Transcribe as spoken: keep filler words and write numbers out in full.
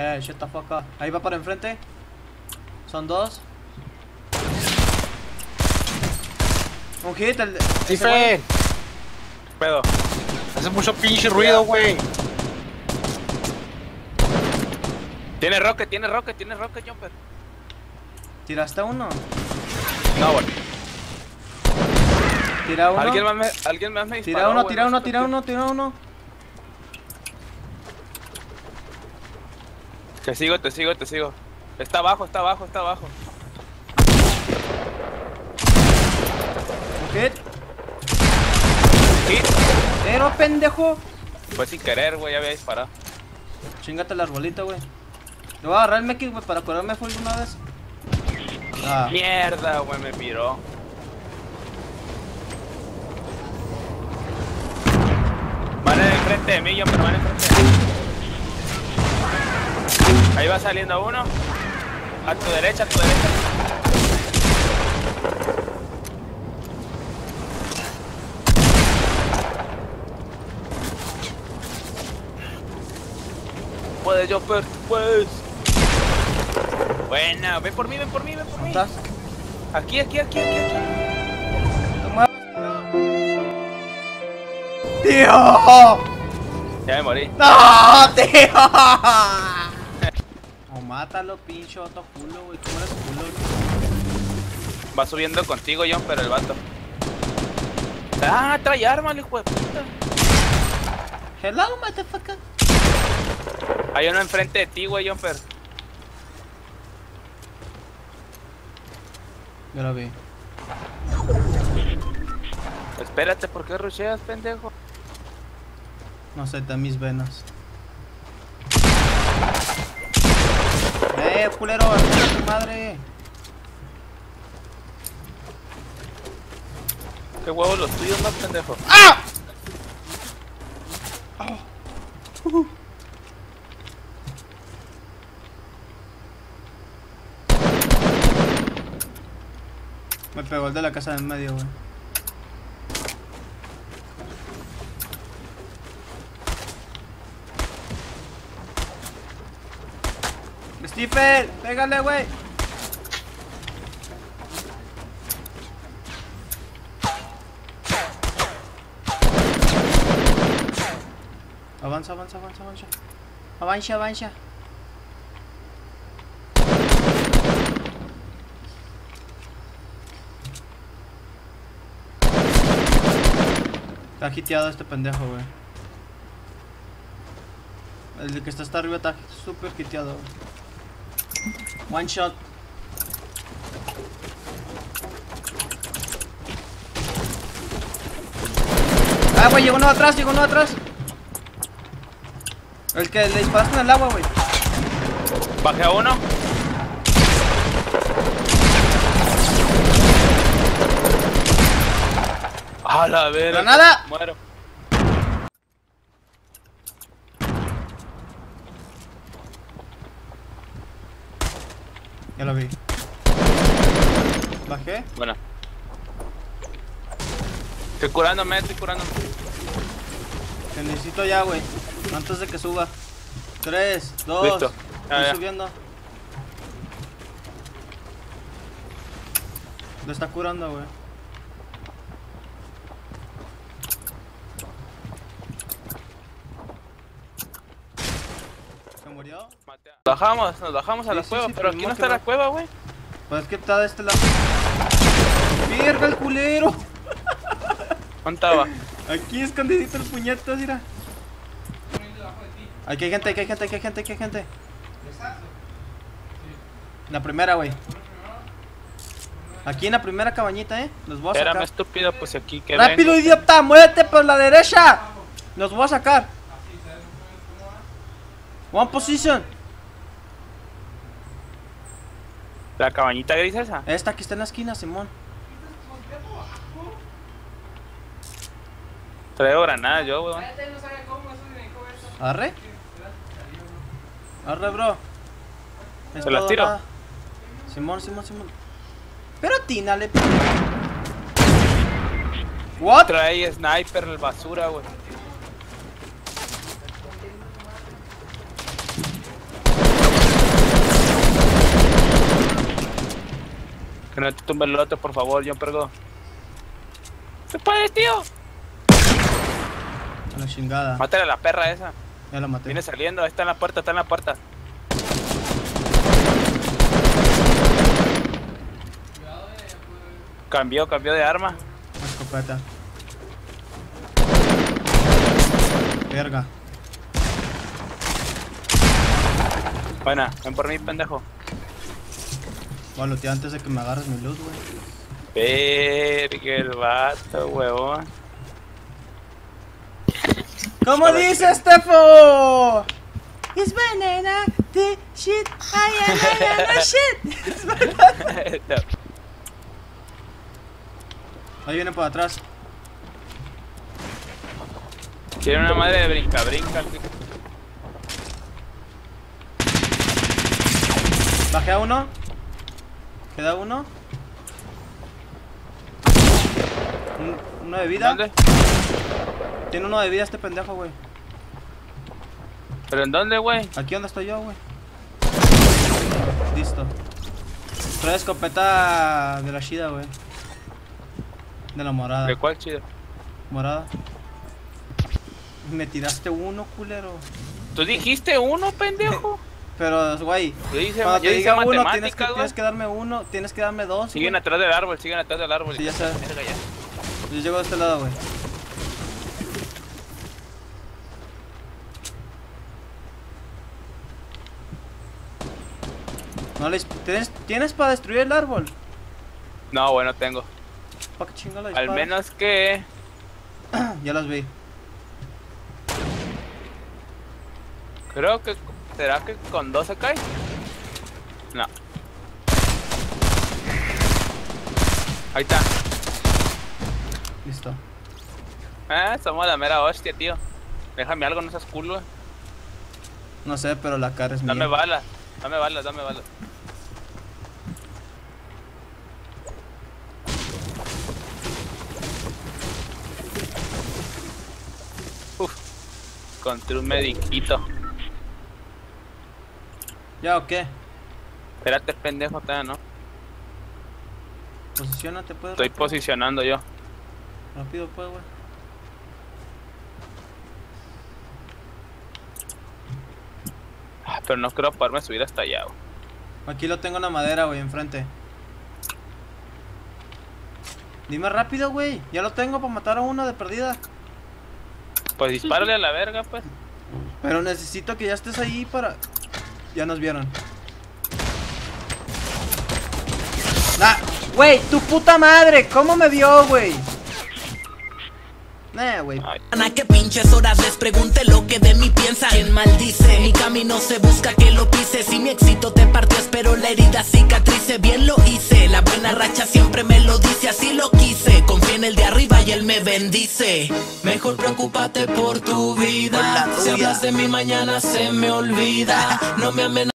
Eh, shut the fuck up. Ahí va para enfrente. Son dos. Un hit, el... ¡Tifen! Pedo. Hace mucho pinche ruido, güey. Tiene rocket, tiene rocket, tiene rocket, Jumper. ¿Tiraste uno? No, güey. Tira uno. ¿Alguien más me, alguien más me disparó? Tira uno, tira uno, tira uno, tira uno. Te sigo, te sigo, te sigo. Está abajo, está abajo, está abajo. Hit. Hit. Eh, no, pendejo. Fue sin querer, güey, ya había disparado. Chingate el arbolito, güey. Le voy a agarrar el meki, güey, para curarme full una vez. Ah. Mierda, güey, me piró. Van enfrente de mí, yo, pero van enfrente de mí. Ahí va saliendo uno. A tu derecha, a tu derecha. Puedes, yo, pero puedes. Buena, ven por mí, ven por mí, ven por mí. ¿Estás? Aquí, aquí, aquí, aquí, aquí. ¡Tío! Ya me morí. ¡No, tío! Mátalo, pincho, otro culo, güey. ¿Cómo eres culo, güey? Va subiendo contigo, John, pero el vato. Ah, trae armas, hijo de puta. Hello, motherfucker. Hay uno enfrente de ti, güey, John, pero... Yo lo vi. Espérate, ¿por qué rusheas, pendejo? No sé, da mis venas. Eh, culero, a tu madre. Qué huevos los tuyos, más pendejo. ¡Ah! Oh. Uh-huh. Me pegó el de la casa del medio, güey. Stephen, pégale, güey. Avanza, avanza, avanza, avanza. Avanza, avanza. Está hiteado este pendejo, güey. El que está hasta arriba está súper hiteado, güey. One shot. Ah, güey, llegó uno atrás, llegó uno atrás. El que le disparaste en el agua, güey. Bajé a uno. A la verga. ¡Granada! Muero. Ya lo vi. Bajé. Bueno. Estoy curándome, estoy curándome. Te necesito ya, güey. Antes de que suba. Tres, dos. Listo. Estoy ya, subiendo. Ya. Lo está curando, güey. Bajamos, nos bajamos a sí, la sí, cueva, sí, pero aquí no está va. La cueva, güey. Pues es que está de este lado. ¡Mierda, el culero! ¿Dónde estaba? Aquí escondidito el puñetazo, mira. Aquí hay gente, aquí hay gente, aquí hay gente, aquí hay gente. La primera, güey. Aquí en la primera cabañita, eh. Los voy a sacar. Espérame, estúpido, pues aquí que ¡rápido, vengo, idiota! ¡Muévete por la derecha! Los voy a sacar. One position. ¿La cabañita gris esa? Esta que está en la esquina, simón. Traigo granada yo, weón. ¿Arre? Arre, bro. ¿Se las tiro? Nada. Simón, simón, simón. Pero atínale. What? Trae sniper en el basura, weón. Que no te tumbe el otro, por favor, Jumperckgo. ¡Se puede, tío! A la chingada. Mátale a la perra esa. Ya la maté. Viene saliendo, está en la puerta, está en la puerta. Cambió, cambió de arma. Escopeta. Verga. Buena, ven por mí, pendejo. Bueno, tío, antes de que me agarres mi luz, güey. Verga el vato, huevón. ¿Cómo dice Stefo? It's banana, the shit, I am banana shit. It's banana. No. Ahí viene por atrás. Tiene una madre de brinca, brinca. Bajé a uno. Queda uno. Un, uno de vida. ¿Dónde? Tiene uno de vida este pendejo, güey. ¿Pero en dónde, güey? Aquí donde estoy yo, güey. Listo. Trae escopeta de la chida, güey. De la morada. ¿De cuál chida? Morada. Me tiraste uno, culero. Tú dijiste uno, pendejo. Pero, güey, cuando te diga uno, tienes que, tienes que darme uno, tienes que darme dos. Siguen güey. Atrás del árbol, siguen atrás del árbol. Sí, ya sabes. Yo llego de este lado, güey. No les... ¿Tienes, ¿Tienes para destruir el árbol? No, güey, no tengo. ¿Para qué chingada disparas? Al menos que... Ya los vi. Creo que... ¿Será que con dos se cae? No. Ahí está. Listo. Eh, somos la mera hostia, tío. Déjame algo, no seas culo, güey. No sé, pero la cara es mía. Dame balas, dame balas, dame balas. Uff. Encontré un mediquito. ¿Ya o qué? Espérate, pendejo, te ¿no? Posicionate, pues. Estoy rápido. Posicionando yo. Rápido, pues, güey. Ah, pero no creo poderme subir hasta allá, güey. Aquí lo tengo en la madera, güey, enfrente. Dime rápido, güey. Ya lo tengo para matar a uno de perdida. Pues dispárale a la verga, pues. Pero necesito que ya estés ahí para... Ya nos vieron. Nah, wey, tu puta madre, ¿cómo me vio, güey? Nah, wey. Ana, que pinches horas les pregunte lo que de mí piensa. Quien maldice, mi camino se busca que lo pise. Si mi éxito te partió, espero la herida cicatrice. Bien lo hice, la buena racha siempre me lo dice. Así lo quise, confía en el de arriba y él me bendice. Mejor preocúpate por tu vida. Si hablas de mi mañana se me olvida. No me amenazas.